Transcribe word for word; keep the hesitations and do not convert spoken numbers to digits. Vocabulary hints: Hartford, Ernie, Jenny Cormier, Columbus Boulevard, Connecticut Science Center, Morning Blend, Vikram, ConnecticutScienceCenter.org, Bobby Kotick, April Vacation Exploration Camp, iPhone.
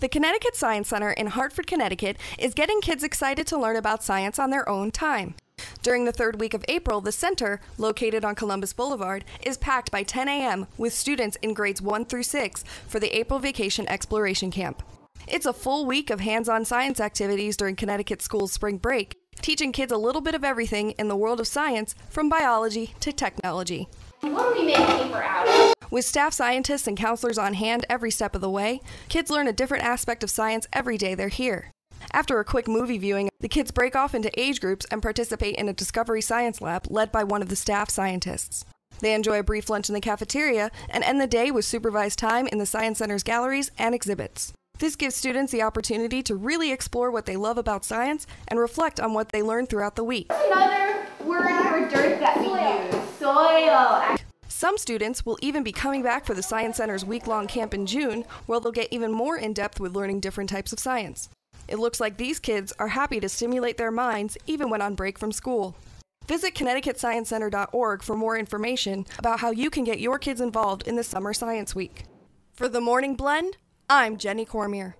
The Connecticut Science Center in Hartford, Connecticut is getting kids excited to learn about science on their own time. During the third week of April, the center, located on Columbus Boulevard, is packed by ten a m with students in grades one through six for the April Vacation Exploration Camp. It's a full week of hands-on science activities during Connecticut school's spring break, teaching kids a little bit of everything in the world of science, from biology to technology. What do we make paper out of? With staff scientists and counselors on hand every step of the way, kids learn a different aspect of science every day they're here. After a quick movie viewing, the kids break off into age groups and participate in a Discovery Science Lab led by one of the staff scientists. They enjoy a brief lunch in the cafeteria and end the day with supervised time in the Science Center's galleries and exhibits. This gives students the opportunity to really explore what they love about science and reflect on what they learned throughout the week. Another word for dirt that we use, soil. Some students will even be coming back for the Science Center's week-long camp in June, where they'll get even more in-depth with learning different types of science. It looks like these kids are happy to stimulate their minds even when on break from school. Visit Connecticut Science Center dot org for more information about how you can get your kids involved in the Summer Science Week. For the Morning Blend, I'm Jenny Cormier.